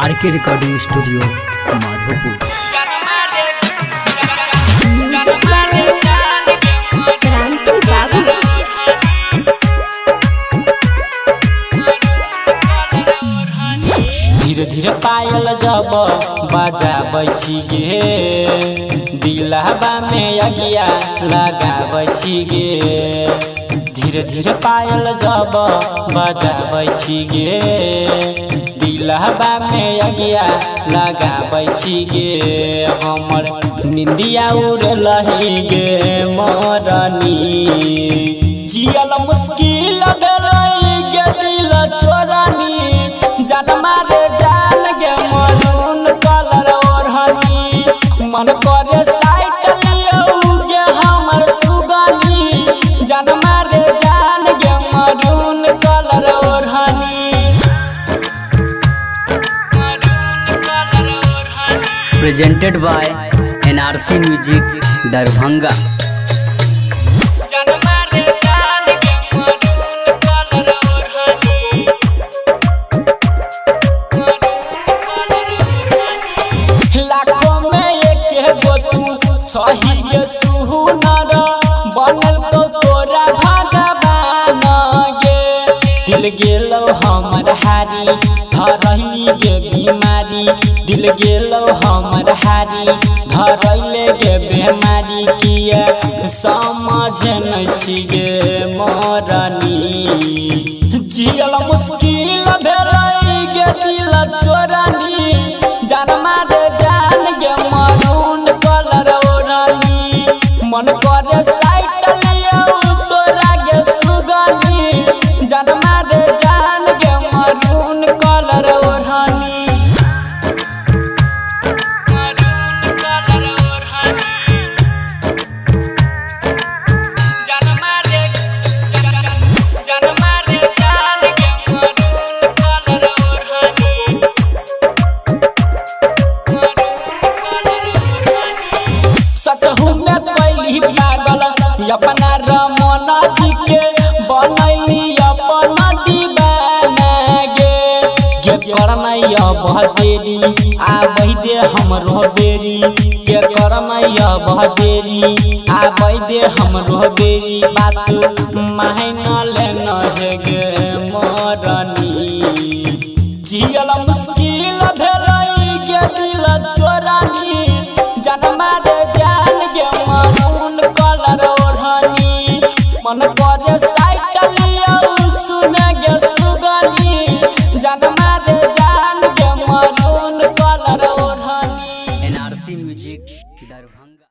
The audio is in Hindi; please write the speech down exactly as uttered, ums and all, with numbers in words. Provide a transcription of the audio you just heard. RK recording studio Madhopur. धीरे पायल जब बजाबी गे दिलहबा में अगिया लगाबी गे। धीरे धीरे पायल जब बजाबी गे दिलहबा में अगिया लगाबी गे। हमर निंदिया उड़ लही गे मरनी जियल मुश्किल रही गे दिल चोरानी। जनमा मन करे साइकिल गे हमर सुगनी जनमा रे जान गे मरून कलर ओढ़नी। Presented by NRC music Darbhanga. सही सुनर बनल तो तोरा भगवान गे। दिल गेलो हमर हारी धरैली गे बीमारी। दिल गेलो हमर हारी धरैले गे बीमारी। किया समझ नै छी गे मरनी जियल मुश्किल भेलै गे दिल चोरानी। जनमा रे जान गे मरून कलर मन करे साइकिल तोरा गे सुगनी। जनमा रे जान गे मरून कलर ओढ़नी। अपना रमना जी के बनैली अपना दीवाना गे। के करमैया बहदेरी आबै दे हमरो बेरी। के करमैया बहदेरी आबै दे हमरो बेरी। बात मायना लेना है गे मरनी जियल मुश्किल भेलै गे दिल चोरानी। जनमा रे जान गे मरून कलर ओढ़नी मन करे साइकिल सुने गे सुगनी। जनमा रे जान गे मरून कलर ओढ़नी। NRC music Darbhanga.